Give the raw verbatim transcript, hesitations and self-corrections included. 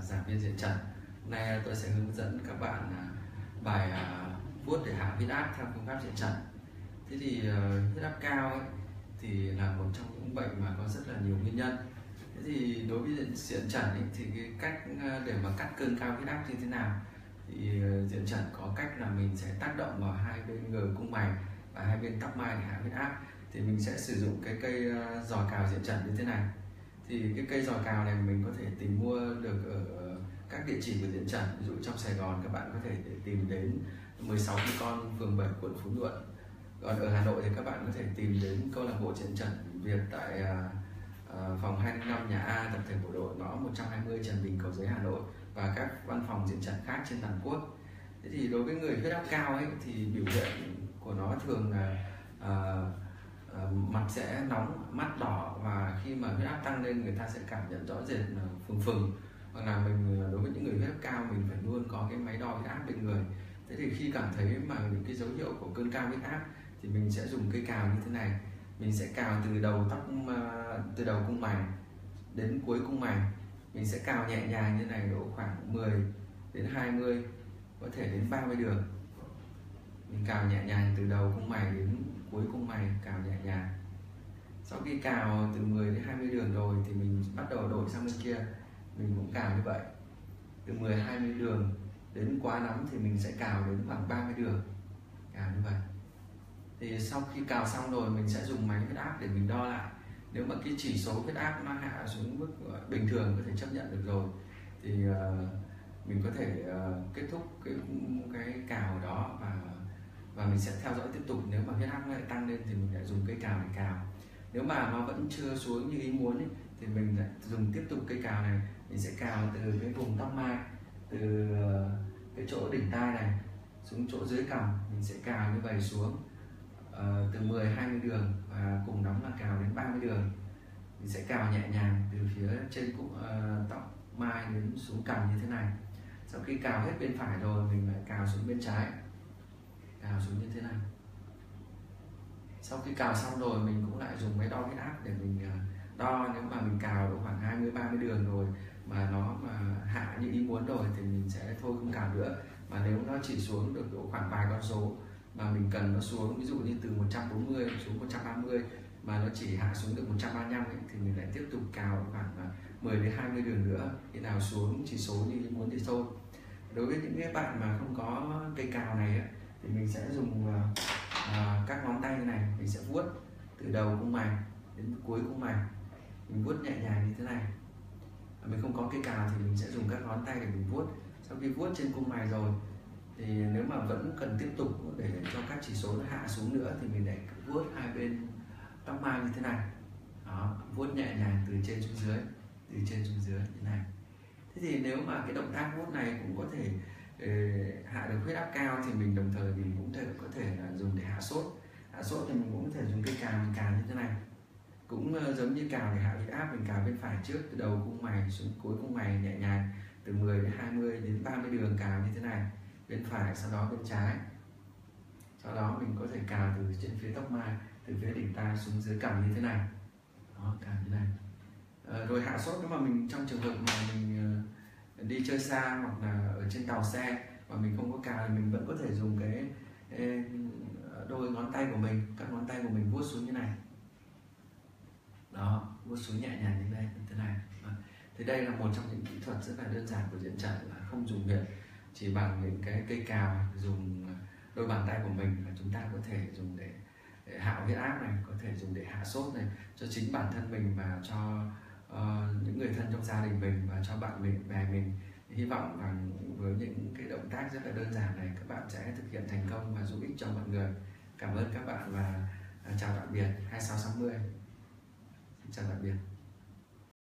giảng viên Diện Chẩn. Hôm nay tôi sẽ hướng dẫn các bạn bài vuốt để hạ huyết áp theo phương pháp Diện Chẩn. Thế thì huyết áp cao ấy, thì là một trong những bệnh mà có rất là nhiều nguyên nhân. Thế thì đối với Diện Chẩn ấy, thì cái cách để mà cắt cơn cao huyết áp như thế nào, thì Diện Chẩn có cách là mình sẽ tác động vào hai bên gờ cung mạch và hai bên tóc mai để hạ huyết áp. Thì mình sẽ sử dụng cái cây giò cào Diện Chẩn như thế này. Thì cái cây giò cào này mình có thể tìm mua được ở các địa chỉ của Diện Chẩn. Ví dụ trong Sài Gòn các bạn có thể tìm đến mười sáu Cô Con, phường bảy, quận Phú Nhuận. Còn ở Hà Nội thì các bạn có thể tìm đến câu lạc bộ Diện Chẩn Việt tại phòng hai không năm nhà A, tập thể bộ đội ngõ một trăm hai mươi Trần Bình, Cầu Giấy, Hà Nội, và các văn phòng Diện Chẩn khác trên toàn quốc. Thế thì đối với người huyết áp cao ấy, thì biểu hiện của nó thường là uh, mặt sẽ nóng, mắt đỏ, và khi mà huyết áp tăng lên người ta sẽ cảm nhận rõ rệt phừng phừng. Hoặc là mình, đối với những người huyết áp cao, mình phải luôn có cái máy đo huyết áp bên người. Thế thì khi cảm thấy mà những cái dấu hiệu của cơn cao huyết áp thì mình sẽ dùng cây cào như thế này. Mình sẽ cào từ đầu tóc, từ đầu cung màng đến cuối cung màng. Mình sẽ cào nhẹ nhàng như này độ khoảng mười đến hai mươi, có thể đến ba mươi đường. Mình cào nhẹ nhàng từ đầu cung màng đến cuối cung mày, cào nhẹ nhàng. Sau khi cào từ mười đến hai mươi đường rồi thì mình bắt đầu đổi sang bên kia, mình cũng cào như vậy. Từ mười đến hai mươi đường đến quá nóng thì mình sẽ cào đến khoảng ba mươi đường, cào như vậy. Thì sau khi cào xong rồi mình sẽ dùng máy huyết áp để mình đo lại. Nếu mà cái chỉ số huyết áp nó hạ xuống mức bình thường có thể chấp nhận được rồi thì mình có thể kết thúc cái, cái cào đó, và và mình sẽ theo dõi tiếp tục. Nếu mà huyết áp lại tăng lên thì mình lại dùng cây cào để cào. Nếu mà nó vẫn chưa xuống như ý muốn ấy, thì mình lại dùng tiếp tục cây cào này. Mình sẽ cào từ cái vùng tóc mai, từ cái chỗ đỉnh tai này xuống chỗ dưới cằm, mình sẽ cào như vậy xuống à, từ mười đến hai mươi đường, và cùng nóng là cào đến ba mươi đường. Mình sẽ cào nhẹ nhàng từ phía trên cũng uh, tóc mai đến xuống cằm như thế này. Sau khi cào hết bên phải rồi mình lại cào xuống bên trái, cào xuống như thế này. Sau khi cào xong rồi mình cũng lại dùng máy đo huyết áp để mình đo. Nếu mà mình cào độ khoảng hai mươi đến ba mươi đường rồi mà nó mà hạ như ý muốn rồi thì mình sẽ thôi không cào nữa. Mà nếu nó chỉ xuống được độ khoảng vài con số mà mình cần nó xuống, ví dụ như từ một trăm bốn mươi xuống một trăm ba mươi, mà nó chỉ hạ xuống được một trăm ba mươi lăm ấy, thì mình lại tiếp tục cào khoảng mười đến hai mươi đường nữa. Khi nào xuống chỉ số như ý muốn thì thôi. Đối với những cái bạn mà không có cây cào này ấy, thì mình sẽ dùng uh, uh, các ngón tay như này. Mình sẽ vuốt từ đầu cung màng đến cuối cung màng, mình vuốt nhẹ nhàng như thế này. Mình không có cây cào thì mình sẽ dùng các ngón tay để mình vuốt. Sau khi vuốt trên cung màng rồi thì nếu mà vẫn cần tiếp tục để cho các chỉ số nó hạ xuống nữa thì mình lại vuốt hai bên tóc mai như thế này. Đó, vuốt nhẹ nhàng từ trên xuống dưới, từ trên xuống dưới như thế này. Thế thì nếu mà cái động tác vuốt này cũng có thể hạ được huyết áp cao thì mình đồng thời mình cũng thể, có thể là dùng để hạ sốt. Hạ sốt thì mình cũng có thể dùng cây cào mình cào như thế này, cũng giống như cào để hạ huyết áp. Mình cào bên phải trước từ đầu cung mày xuống cuối cung mày nhẹ nhàng, từ mười đến hai mươi đến ba mươi đường cào như thế này. Bên phải, sau đó bên trái, sau đó mình có thể cào từ trên phía tóc mai, từ phía đỉnh tai xuống dưới cằm như thế này. Đó, cào như thế này. À, rồi hạ sốt nếu mà mình trong trường hợp mà mình đi chơi xa hoặc là ở trên tàu xe mà mình không có cào thì mình vẫn có thể dùng cái đôi ngón tay của mình, các ngón tay của mình vuốt xuống như này. Đó, vuốt xuống nhẹ nhàng như này, như thế này. Thế đây là một trong những kỹ thuật rất là đơn giản của Diện Chẩn, là không dùng việc chỉ bằng những cái cây cào, dùng đôi bàn tay của mình là chúng ta có thể dùng để, để hạ huyết áp này, có thể dùng để hạ sốt này cho chính bản thân mình và cho Uh, những người thân trong gia đình mình và cho bạn mình, bè mình. Hy vọng rằng với những cái động tác rất là đơn giản này các bạn sẽ thực hiện thành công và giúp ích cho mọi người. Cảm ơn các bạn và chào tạm biệt. Hai sáu sáu mươi. Chào tạm biệt.